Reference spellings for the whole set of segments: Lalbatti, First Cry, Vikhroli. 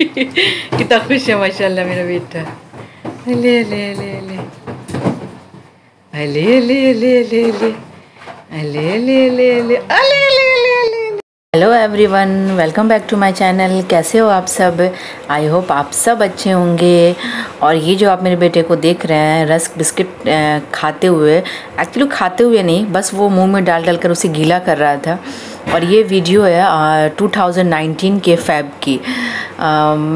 कितना खुश है माशाल्लाह मेरा बेटा। ले ले ले ले ले ले ले ले ले ले ले ले। Hello everyone, welcome back to my channel. कैसे हो आप सब? आई होप आप सब अच्छे होंगे। और ये जो आप मेरे बेटे को देख रहे हैं रस्क बिस्किट खाते हुए, एक्चुअली खाते हुए नहीं, बस वो मुंह में डाल डाल कर उसे गीला कर रहा था। और ये वीडियो है 2019 के फेब की।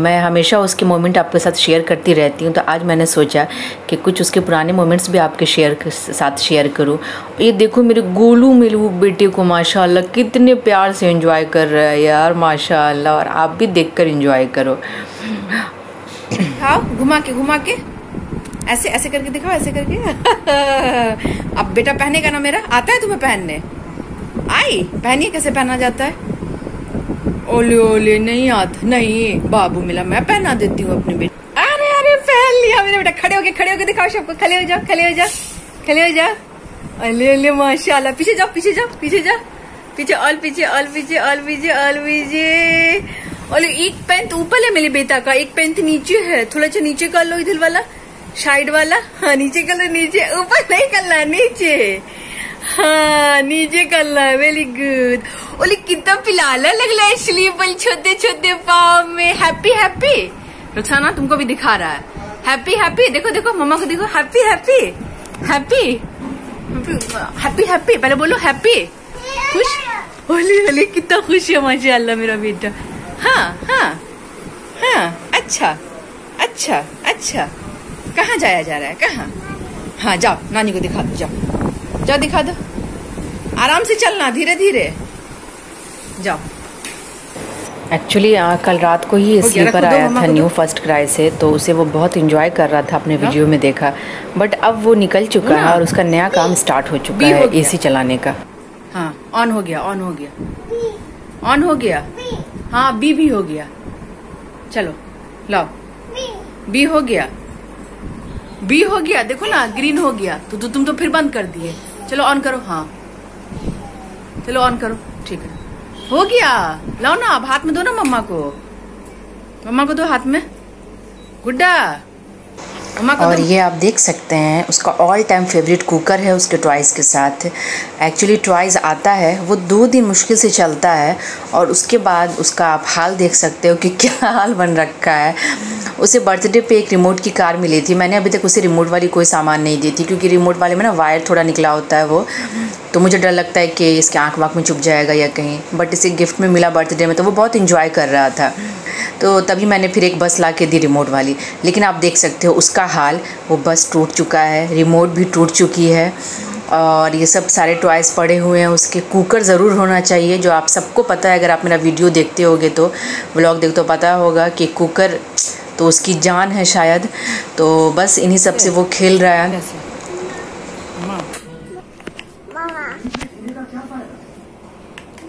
मैं हमेशा उसके मोमेंट आपके साथ शेयर करती रहती हूँ, तो आज मैंने सोचा कि कुछ उसके पुराने मोमेंट्स भी आपके साथ शेयर करूँ। ये देखो मेरे गोलू मिलू बेटे को माशाल्लाह कितने प्यार से एंजॉय कर रहा है यार माशाल्लाह। और आप भी देखकर एंजॉय करो। खाओ घुमा के ऐसे ऐसे करके दिखाओ, ऐसे करके। अब बेटा पहनेगा ना मेरा? आता है तुम्हें पहनने? आई पहनिए, कैसे पहना जाता है? ओले ओले नहीं आता, नहीं बाबू मिला, मैं पहना देती हूँ अपने बेटे। अरे अरे पहन लिया मेरा बेटा। खड़े होके दिखाओ सबको। खड़े हो जाओ। अले अले माशाल्लाह। पीछे जाओ। और एक पैंट ऊपर है मेरे बेटा का, एक पैंट नीचे है। थोड़ा सा नीचे कर लो, इधर वाला साइड वाला। हाँ नीचे कर लो, नीचे, ऊपर नहीं करना है, नीचे। हाँ नीचे कर ला। Very good. ओली कितना पिलाला लग रहा है स्लीपर छोटे छोटे पाँव में। हैप्पी हैप्पी रुखसाना तुमको भी दिखा रहा है। हैप्पी हैप्पी देखो देखो, मम्मा को देखो। Happy happy happy happy happy, पहले बोलो हैप्पी। खुश? ओली ओली कितना खुश है माशाल्लाह मेरा बेटा। हाँ हाँ हाँ अच्छा। कहाँ जाया जा रहा है? कहाँ? हाँ जाओ नानी को दिखा दो, जाओ दिखा दो। आराम से चलना, धीरे धीरे जाओ। एक्चुअली कल रात को ही स्लीपर आया था न्यू फर्स्ट क्राई से, तो उसे वो बहुत एंजॉय कर रहा था, अपने वीडियो में देखा। बट अब वो निकल चुका है और उसका नया काम स्टार्ट हो चुका है, एसी चलाने का। हाँ ऑन हो गया। हाँ बी भी हो गया। चलो लाओ, बी हो गया। देखो ना ग्रीन हो गया। तो तुम तो फिर बंद कर दिए। चलो ऑन करो। हाँ चलो ऑन करो, ठीक है हो गया। लाओ ना, अब हाथ में दो ना मम्मा को दो हाथ में, गुड्डा मम्मा को। और ये आप देख सकते हैं उसका ऑल टाइम फेवरेट कुकर है उसके टॉयज़ के साथ। एक्चुअली टॉयज़ आता है वो 2 दिन मुश्किल से चलता है, और उसके बाद उसका आप हाल देख सकते हो कि क्या हाल बन रखा है। उसे बर्थडे पे एक रिमोट की कार मिली थी। मैंने अभी तक उसे रिमोट वाली कोई सामान नहीं दी थी, क्योंकि रिमोट वाले में ना वायर थोड़ा निकला होता है, वो तो मुझे डर लगता है कि इसके आँख वाँख में चुप जाएगा या कहीं। बट इसे गिफ्ट में मिला बर्थडे में, तो वो बहुत इंजॉय कर रहा था। तो तभी मैंने फिर एक बस ला के दी रिमोट वाली। लेकिन आप देख सकते हो उसका हाल, वो बस टूट चुका है, रिमोट भी टूट चुकी है, और ये सब सारे टॉयज़ पड़े हुए हैं उसके। कुकर ज़रूर होना चाहिए, जो आप सबको पता है, अगर आप मेरा वीडियो देखते होगे तो व्लॉग देखते हो पता होगा कि कुकर तो उसकी जान है शायद। तो बस इन्हीं सब से वो खेल रहा है।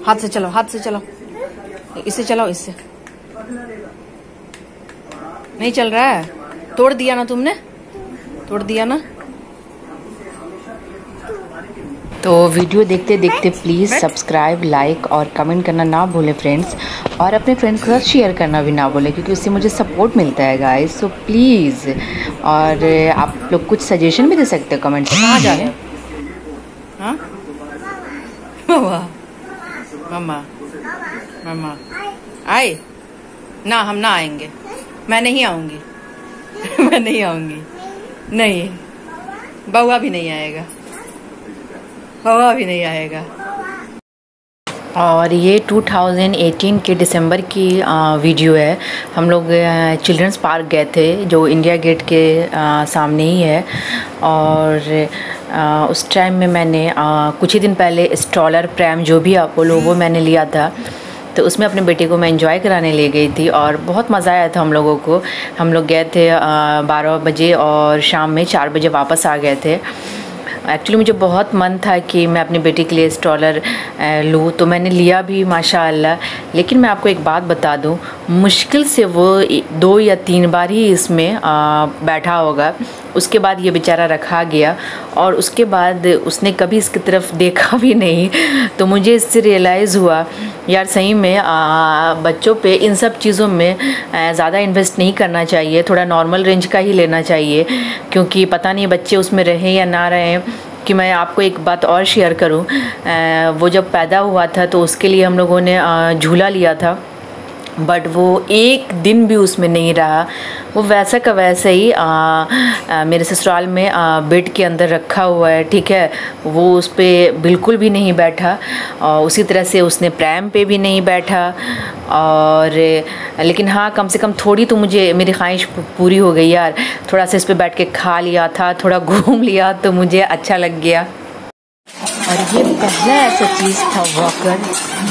हाथ से चलाओ, इससे चलाओ, इससे नहीं चल रहा है। तोड़ दिया ना तुमने। तो वीडियो देखते देखते प्लीज़ सब्सक्राइब, लाइक और कमेंट करना ना भूलें फ्रेंड्स। और अपने फ्रेंड्स के साथ शेयर करना भी ना भूलें, क्योंकि उससे मुझे सपोर्ट मिलता है गाइस। So please. और आप लोग कुछ सजेशन भी दे सकते हो कमेंट में। कहाँ जा रहे हैं? हाँ मम्मा आए ना, हम ना आएंगे। मैं नहीं आऊँगी। नहीं, बाबा भी नहीं आएगा। और ये 2018 के दिसंबर की वीडियो है। हम लोग चिल्ड्रंस पार्क गए थे, जो इंडिया गेट के सामने ही है। और उस टाइम में मैंने कुछ ही दिन पहले स्ट्रॉलर प्रैम जो भी आप बोलो वो मैंने लिया था, तो उसमें अपने बेटे को मैं एंजॉय कराने ले गई थी। और बहुत मज़ा आया था हम लोगों को। हम लोग गए थे 12 बजे और शाम में 4 बजे वापस आ गए थे। एक्चुअली मुझे बहुत मन था कि मैं अपने बेटे के लिए स्ट्रॉलर लूँ, तो मैंने लिया भी माशाल्लाह। लेकिन मैं आपको एक बात बता दूँ, मुश्किल से वो 2 या 3 बार ही इसमें बैठा होगा। उसके बाद ये बेचारा रखा गया और उसके बाद उसने कभी इसकी तरफ देखा भी नहीं। तो मुझे इससे रियलाइज़ हुआ यार सही में बच्चों पे इन सब चीज़ों में ज़्यादा इन्वेस्ट नहीं करना चाहिए, थोड़ा नॉर्मल रेंज का ही लेना चाहिए, क्योंकि पता नहीं बच्चे उसमें रहें या ना रहें। कि मैं आपको एक बात और शेयर करूं, वो जब पैदा हुआ था तो उसके लिए हम लोगों ने झूला लिया था, बट वो एक दिन भी उसमें नहीं रहा। वो वैसा का वैसा ही मेरे ससुराल में बेड के अंदर रखा हुआ है, ठीक है। वो उस पर बिल्कुल भी नहीं बैठा, उसी तरह से उसने प्रैम पे भी नहीं बैठा। और लेकिन हाँ, कम से कम थोड़ी तो मुझे मेरी ख्वाहिश पूरी हो गई यार, थोड़ा सा इस पर बैठ के खा लिया था, थोड़ा घूम लिया, तो मुझे अच्छा लग गया। और ये पहला ऐसा चीज़ था वॉकर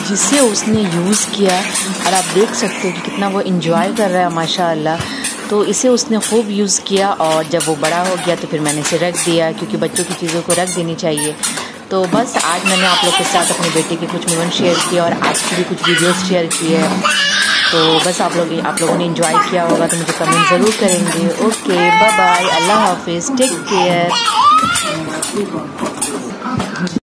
जिसे उसने यूज़ किया, और आप देख सकते हो कि कितना वो एंजॉय कर रहा है माशाल्लाह। तो इसे उसने खूब यूज़ किया, और जब वो बड़ा हो गया तो फिर मैंने इसे रख दिया, क्योंकि बच्चों की चीज़ों को रख देनी चाहिए। तो बस आज मैंने आप लोग के साथ अपने बेटे के कुछ मोमेंट शेयर किए और आपके भी कुछ वीडियोज़ शेयर किए हैं। तो बस आप लोगों ने इन्जॉय किया होगा, तो मुझे कमेंट ज़रूर करेंगे। ओके, बाय बाय, अल्लाह हाफिज़, टेक केयर।